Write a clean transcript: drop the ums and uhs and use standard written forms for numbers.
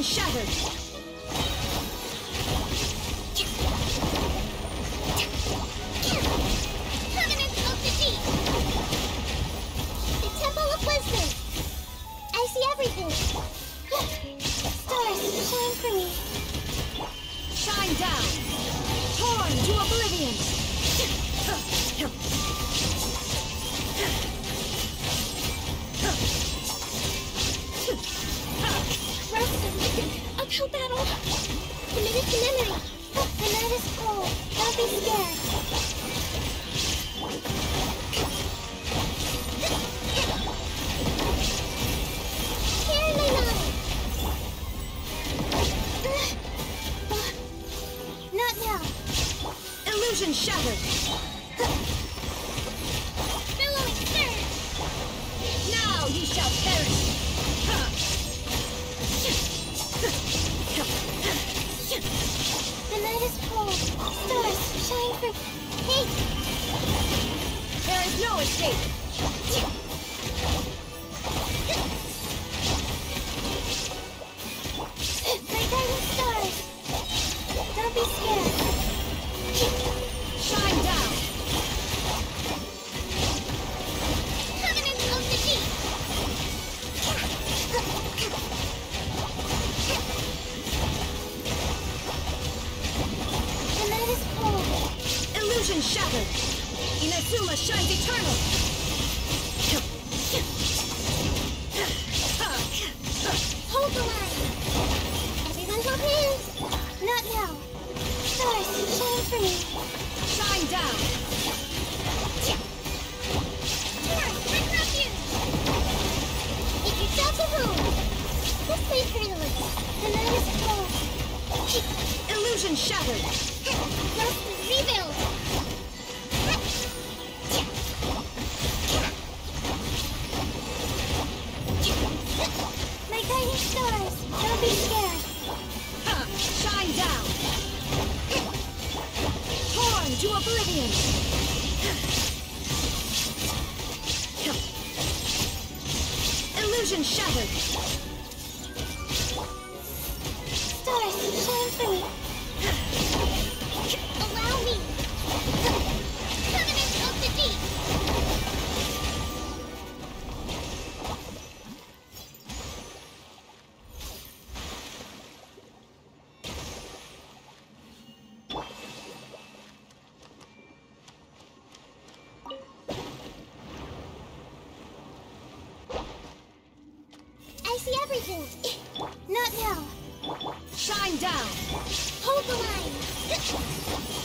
been shattered. Not now. Shine down. Hold the line.